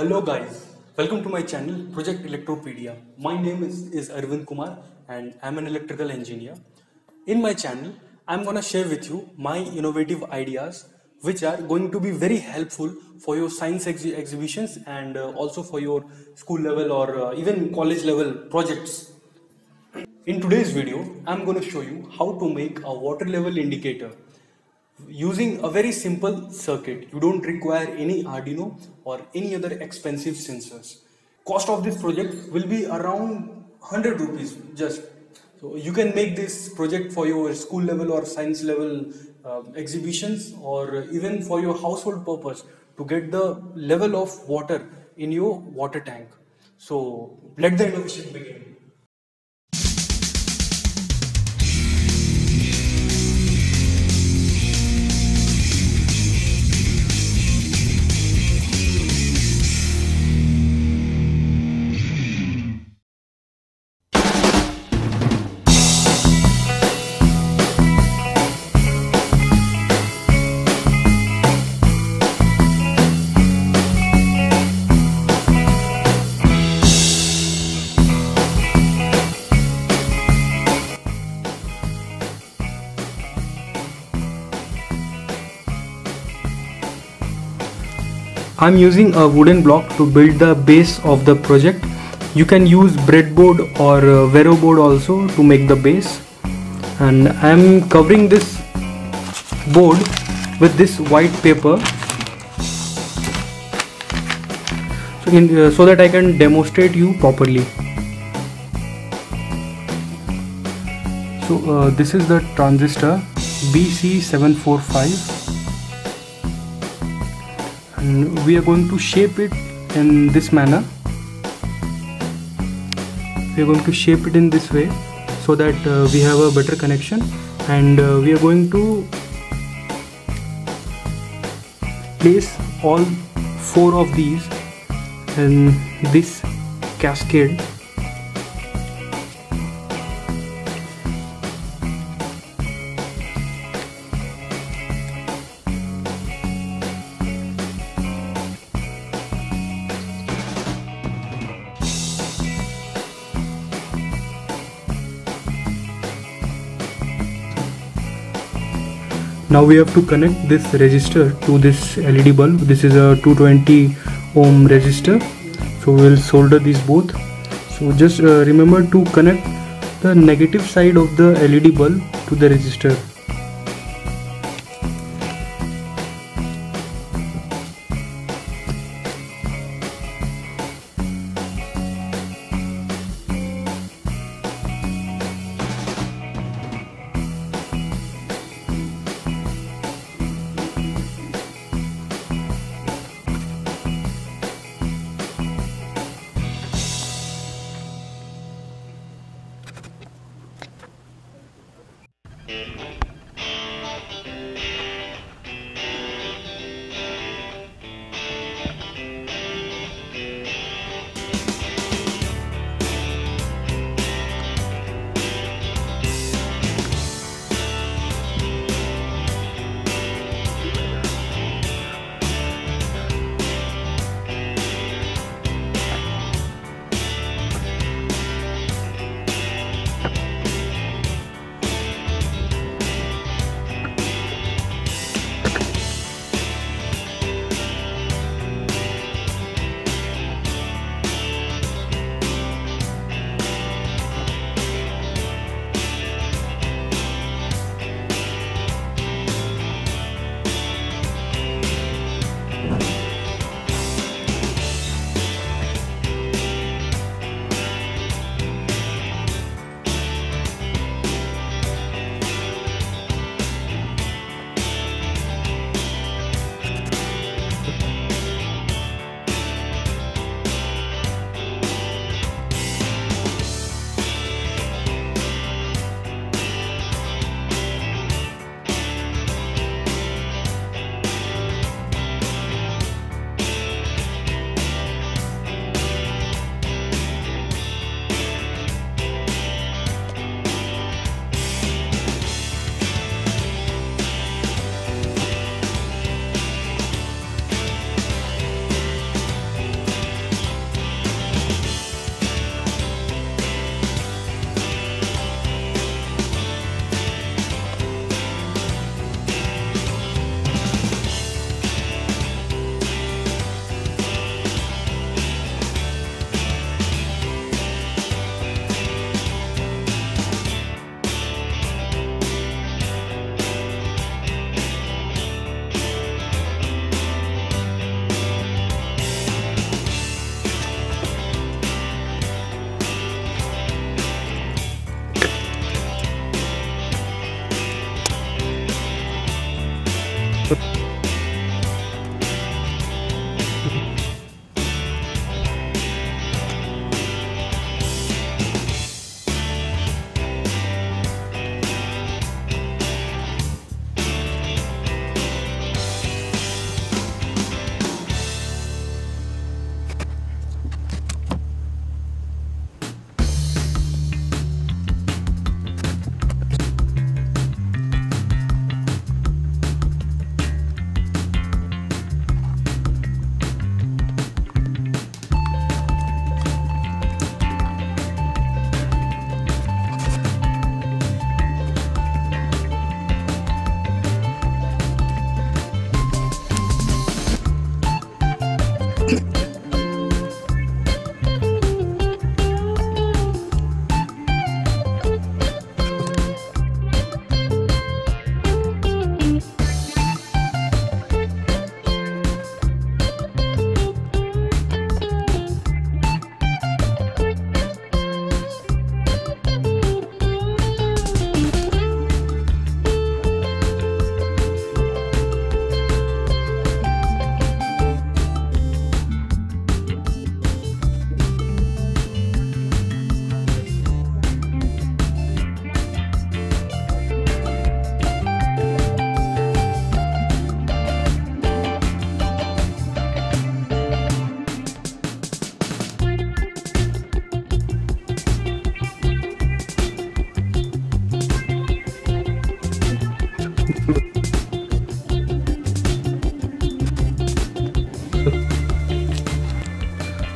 Hello guys, welcome to my channel Project Electropedia. My name is Arvind Kumar and I'm an electrical engineer. In my channel, I'm gonna share with you my innovative ideas which are going to be very helpful for your science exhibitions and also for your school level or even college level projects. In today's video, I'm gonna show you how to make a water level indicator using a very simple circuit. You don't require any Arduino or any other expensive sensors. Cost of this project will be around 100 rupees just. So you can make this project for your school level or science level exhibitions or even for your household purpose to get the level of water in your water tank. So let the innovation begin. I'm using a wooden block to build the base of the project. You can use breadboard or Vero board also to make the base. And I'm covering this board with this white paper so that I can demonstrate you properly. So this is the transistor BC547. We are going to shape it in this manner. We are going to shape it in this way so that we have a better connection, and we are going to place all four of these in this cascade. Now we have to connect this resistor to this LED bulb. This is a 220 ohm resistor. So we will solder these both. So just remember to connect the negative side of the LED bulb to the resistor.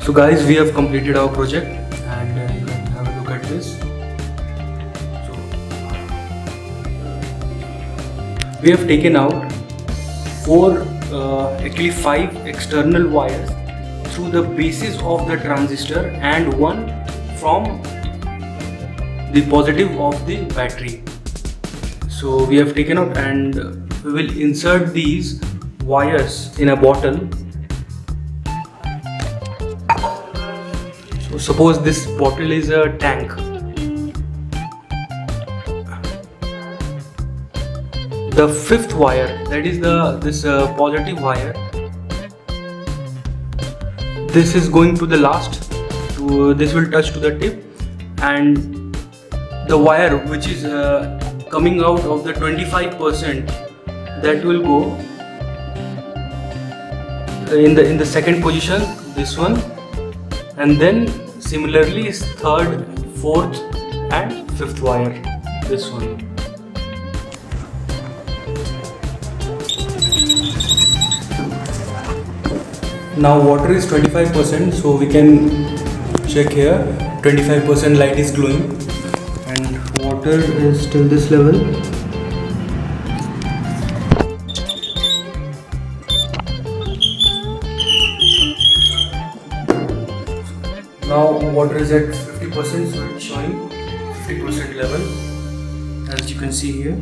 So guys, we have completed our project and you can have a look at this. So we have taken out actually five external wires through the bases of the transistor and one from the positive of the battery. So we have taken out and we will insert these wires in a bottle. Suppose this bottle is a tank. The fifth wire, that is this positive wire, this is going to the last. This will touch to the tip, and the wire which is coming out of the 25%, that will go in the second position. This one. And then similarly is third, fourth and fifth wire, this one. Now water is 25%, so we can check here, 25% light is glowing and water is till this level. Now water is at 50%, so it's showing 50% level, as you can see here.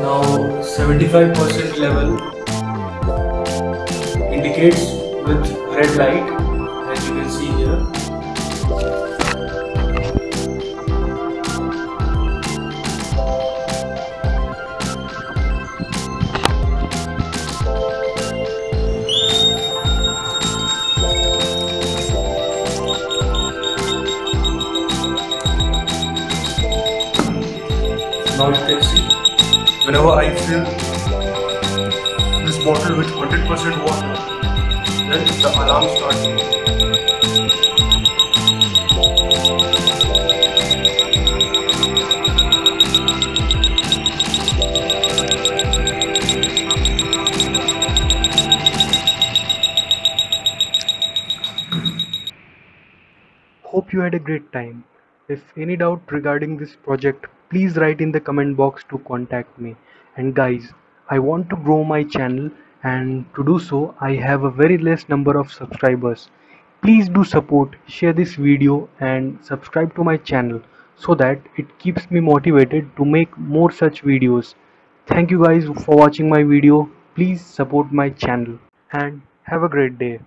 Now 75% level indicates with red light, as you can see here. Now you can see, whenever I fill this bottle with 100% water, then the alarm starts. Hope you had a great time. If any doubt regarding this project, please write in the comment box to contact me. And guys, I want to grow my channel, and to do so I have a very less number of subscribers. Please do support, share this video and subscribe to my channel so that it keeps me motivated to make more such videos. Thank you guys for watching my video. Please support my channel and have a great day.